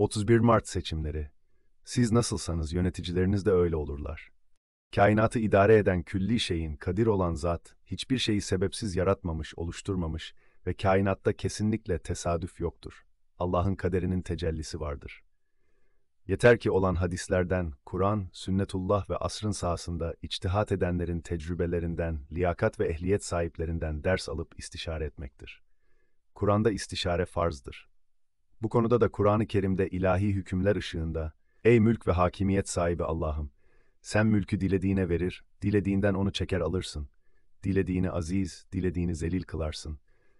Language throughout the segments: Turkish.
31 Mart seçimleri. Siz nasılsanız yöneticileriniz de öyle olurlar. Kainatı idare eden külli şeyin kadir olan zat, hiçbir şeyi sebepsiz yaratmamış, oluşturmamış ve kainatta kesinlikle tesadüf yoktur. Allah'ın kaderinin tecellisi vardır. Yeter ki olan hadislerden, Kur'an, sünnetullah ve asrın sahasında içtihat edenlerin tecrübelerinden, liyakat ve ehliyet sahiplerinden ders alıp istişare etmektir. Kur'an'da istişare farzdır. Bu konuda da Kur'an-ı Kerim'de ilahi hükümler ışığında, "Ey mülk ve hakimiyet sahibi Allah'ım, sen mülkü dilediğine verir, dilediğinden onu çeker alırsın. Dilediğini aziz, dilediğini zelil kılarsın.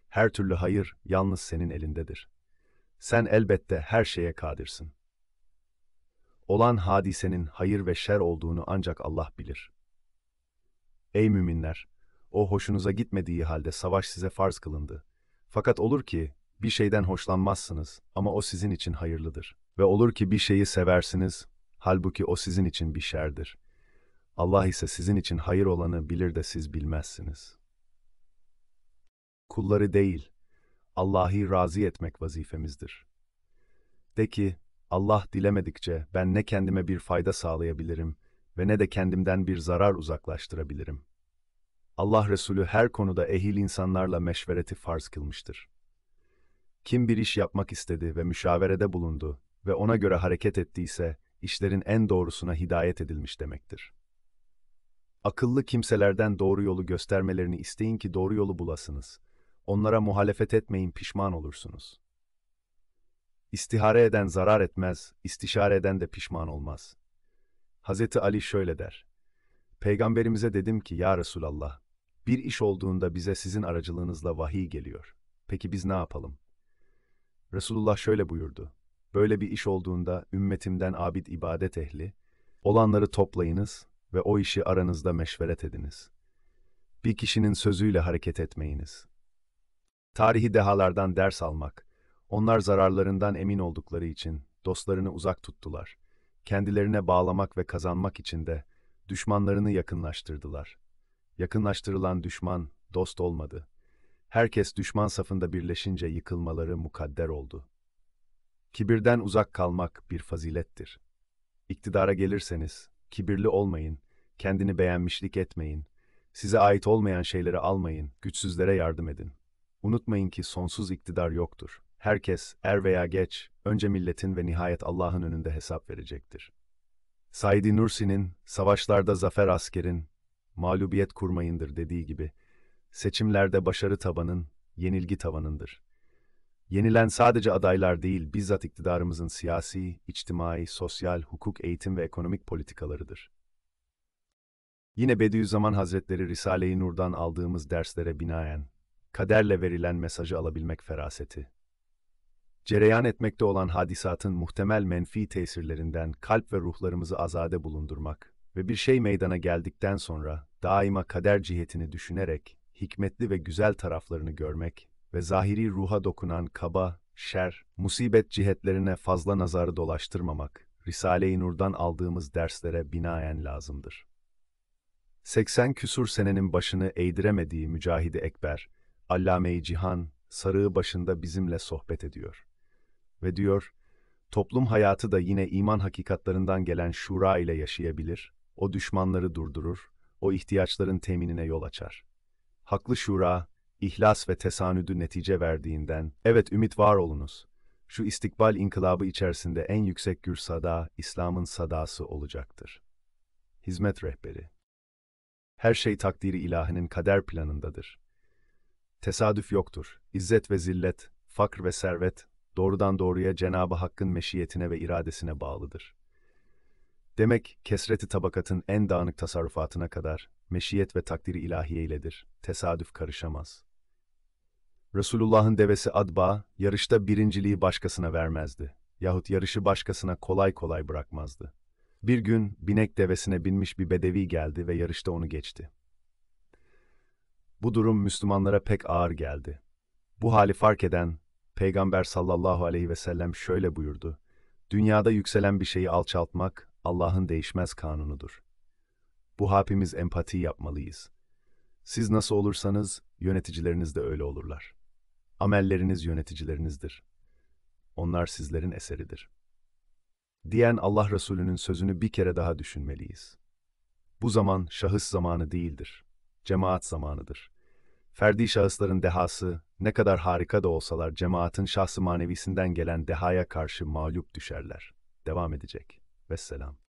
Her türlü hayır yalnız senin elindedir. Sen elbette her şeye kadirsin." Olan hadisenin hayır ve şer olduğunu ancak Allah bilir. Ey müminler! O hoşunuza gitmediği halde savaş size farz kılındı. Fakat olur ki bir şeyden hoşlanmazsınız ama o sizin için hayırlıdır. Ve olur ki bir şeyi seversiniz, halbuki o sizin için bir şerdir. Allah ise sizin için hayır olanı bilir de siz bilmezsiniz. Kulları değil, Allah'ı razı etmek vazifemizdir. De ki, Allah dilemedikçe ben ne kendime bir fayda sağlayabilirim ve ne de kendimden bir zarar uzaklaştırabilirim. Allah Resulü her konuda ehil insanlarla meşvereti farz kılmıştır. Kim bir iş yapmak istedi ve müşaverede bulundu ve ona göre hareket ettiyse, işlerin en doğrusuna hidayet edilmiş demektir. Akıllı kimselerden doğru yolu göstermelerini isteyin ki doğru yolu bulasınız. Onlara muhalefet etmeyin, pişman olursunuz. İstihare eden zarar etmez, istişare eden de pişman olmaz. Hz. Ali şöyle der: "Peygamberimize dedim ki, ya Resulallah, bir iş olduğunda bize sizin aracılığınızla vahiy geliyor. Peki biz ne yapalım?" Resulullah şöyle buyurdu: "Böyle bir iş olduğunda ümmetimden abid ibadet ehli olanları toplayınız ve o işi aranızda meşveret ediniz. Bir kişinin sözüyle hareket etmeyiniz." Tarihi dehalardan ders almak. Onlar zararlarından emin oldukları için dostlarını uzak tuttular. Kendilerine bağlamak ve kazanmak için de düşmanlarını yakınlaştırdılar. Yakınlaştırılan düşman dost olmadı. Herkes düşman safında birleşince yıkılmaları mukadder oldu. Kibirden uzak kalmak bir fazilettir. İktidara gelirseniz kibirli olmayın, kendini beğenmişlik etmeyin, size ait olmayan şeyleri almayın, güçsüzlere yardım edin. Unutmayın ki sonsuz iktidar yoktur. Herkes er veya geç, önce milletin ve nihayet Allah'ın önünde hesap verecektir. Said-i Nursi'nin, savaşlarda zafer askerin, mağlubiyet kurmayındır dediği gibi, seçimlerde başarı tabanın, yenilgi tavanındır. Yenilen sadece adaylar değil, bizzat iktidarımızın siyasi, içtimai, sosyal, hukuk, eğitim ve ekonomik politikalarıdır. Yine Bediüzzaman Hazretleri Risale-i Nur'dan aldığımız derslere binaen, kaderle verilen mesajı alabilmek feraseti. Cereyan etmekte olan hadisatın muhtemel menfi tesirlerinden kalp ve ruhlarımızı azade bulundurmak ve bir şey meydana geldikten sonra daima kader cihetini düşünerek, hikmetli ve güzel taraflarını görmek ve zahiri ruha dokunan kaba, şer, musibet cihetlerine fazla nazarı dolaştırmamak, Risale-i Nur'dan aldığımız derslere binaen lazımdır. 80 küsur senenin başını eğdiremediği Mücahid-i Ekber, Allame-i Cihan, sarığı başında bizimle sohbet ediyor. Ve diyor, toplum hayatı da yine iman hakikatlarından gelen şura ile yaşayabilir, o düşmanları durdurur, o ihtiyaçların teminine yol açar. Haklı şura, ihlas ve tesanüdü netice verdiğinden, evet ümit var olunuz, şu istikbal inkılabı içerisinde en yüksek gür sada, İslam'ın sadası olacaktır. Hizmet rehberi. Her şey takdiri ilahinin kader planındadır. Tesadüf yoktur. İzzet ve zillet, fakr ve servet, doğrudan doğruya Cenab-ı Hakk'ın meşiyetine ve iradesine bağlıdır. Demek, kesreti tabakatın en dağınık tasarrufatına kadar, meşiyet ve takdiri ilahiye iledir. Tesadüf karışamaz. Resulullah'ın devesi Adba, yarışta birinciliği başkasına vermezdi. Yahut yarışı başkasına kolay kolay bırakmazdı. Bir gün, binek devesine binmiş bir bedevi geldi ve yarışta onu geçti. Bu durum Müslümanlara pek ağır geldi. Bu hali fark eden Peygamber sallallahu aleyhi ve sellem şöyle buyurdu: "Dünyada yükselen bir şeyi alçaltmak Allah'ın değişmez kanunudur." Bu hepimiz empati yapmalıyız. Siz nasıl olursanız yöneticileriniz de öyle olurlar. Amelleriniz yöneticilerinizdir. Onlar sizlerin eseridir. diyen Allah Resulü'nün sözünü bir kere daha düşünmeliyiz. Bu zaman şahıs zamanı değildir, cemaat zamanıdır. Ferdi şahısların dehası, ne kadar harika da olsalar cemaatin şahsı manevisinden gelen dehaya karşı mağlup düşerler. Devam edecek. Vesselam.